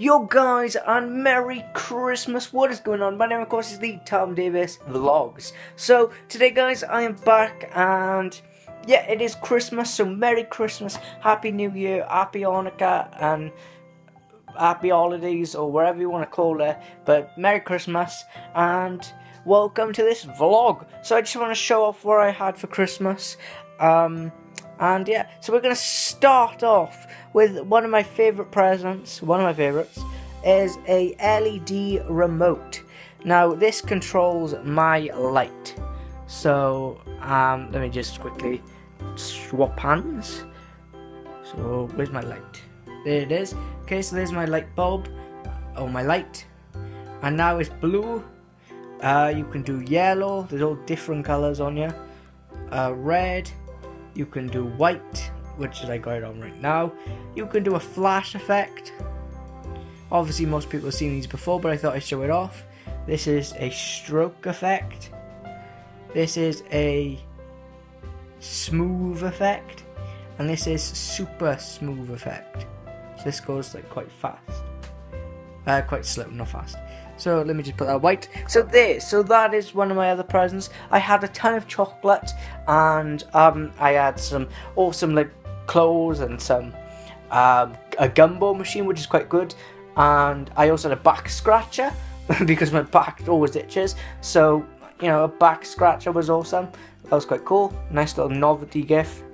Yo guys, and Merry Christmas. What is going on? My name of course is the Tom Davis Vlogs. So today guys, I am back and yeah, it is Christmas, so Merry Christmas, Happy New Year, Happy Hanukkah and Happy Holidays or whatever you want to call it. But Merry Christmas and welcome to this vlog. So I just want to show off what I had for Christmas. And yeah, so we're going to start off with one of my favourite presents. One of my favourites is a LED remote. Now this controls my light. So let me just quickly swap hands. So where's my light? There it is. Okay, so there's my light bulb. Oh, my light. And now it's blue. You can do yellow. There's all different colours on here. Red. You can do white, which I got it on right now. You can do a flash effect. Obviously most people have seen these before, but I thought I'd show it off. This is a stroke effect. This is a smooth effect. And this is super smooth effect. So this goes like quite fast. Quite slow, not fast. So let me just put that white. So there, so that is one of my other presents. I had a ton of chocolate and I had some awesome like clothes and some a gumball machine, which is quite good. And I also had a back scratcher because my back always itches. So, you know, a back scratcher was awesome. That was quite cool. Nice little novelty gift.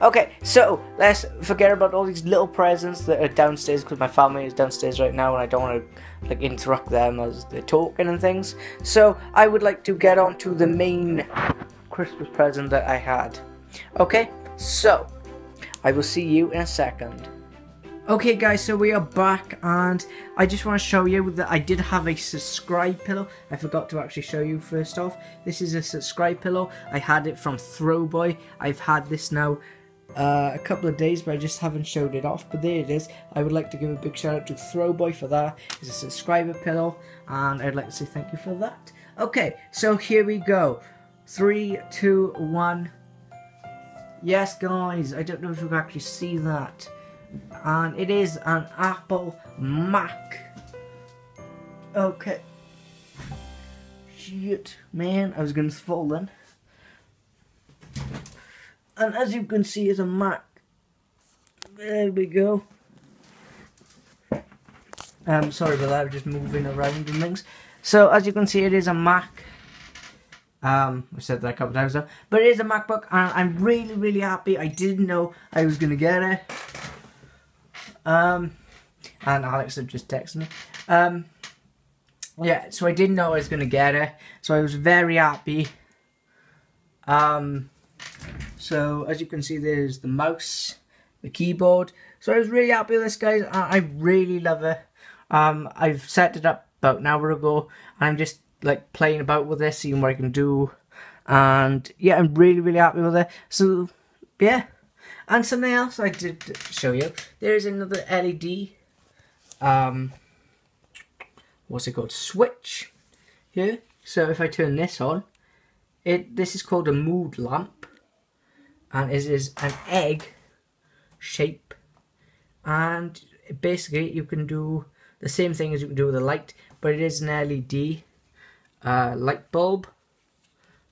Okay, so let's forget about all these little presents that are downstairs because my family is downstairs right now and I don't want to like interrupt them as they're talking and things. So I would like to get on to the main Christmas present that I had. Okay, so I will see you in a second. Okay guys, so we are back and I just want to show you that I did have a subscribe pillow. I forgot to actually show you first off. This is a subscribe pillow. I had it from Throwboy. I've had this now a couple of days, but I just haven't showed it off, but there it is. I would like to give a big shout out to Throwboy for that. It's a subscriber pillow and I'd like to say thank you for that. Okay, so here we go. 3, 2, 1. Yes guys, I don't know if you can actually see that, and it is an Apple Mac. Okay, shit man, I was gonna fall then. And as you can see, it's a Mac. There we go. Sorry about that, I'm just moving around and things. So as you can see, it is a Mac. I said that a couple times now. But it is a MacBook and I'm really, really happy. I didn't know I was going to get it. And Alex had just texted me. Yeah, so I didn't know I was going to get it. So I was very happy. So as you can see, there's the mouse, the keyboard. So I was really happy with this guys, I really love it. I've set it up about an hour ago and I'm just like playing about with this, seeing what I can do. And yeah, I'm really, really happy with it. So yeah, and something else I did show you. There is another LED, what's it called, switch here. So if I turn this on, this is called a mood lamp. And it is an egg shape, and basically you can do the same thing as you can do with a light, but it is an LED light bulb.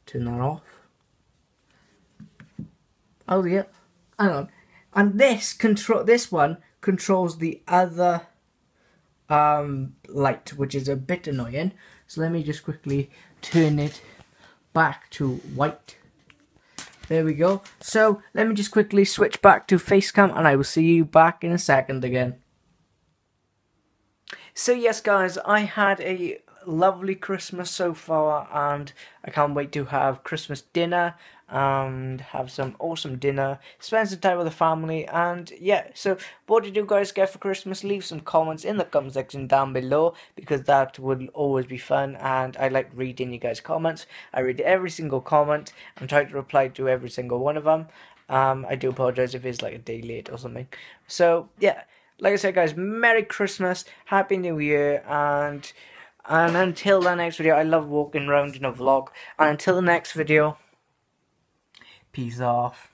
Turn that off. Oh yeah, hang on. And this one controls the other light, which is a bit annoying. So let me just quickly turn it back to white. There we go. So let me just quickly switch back to FaceCam and I will see you back in a second again. So yes guys, I had a lovely Christmas so far and I can't wait to have Christmas dinner and have some awesome dinner, spend some time with the family. And yeah, so what did you guys get for Christmas? Leave some comments in the comment section down below because that would always be fun and I like reading you guys' comments. I read every single comment and try to reply to every single one of them. I do apologize if it's like a day late or something. So yeah, like I said guys, Merry Christmas, Happy New Year, and until the next video. I love walking around in a vlog. And until the next video, peace off.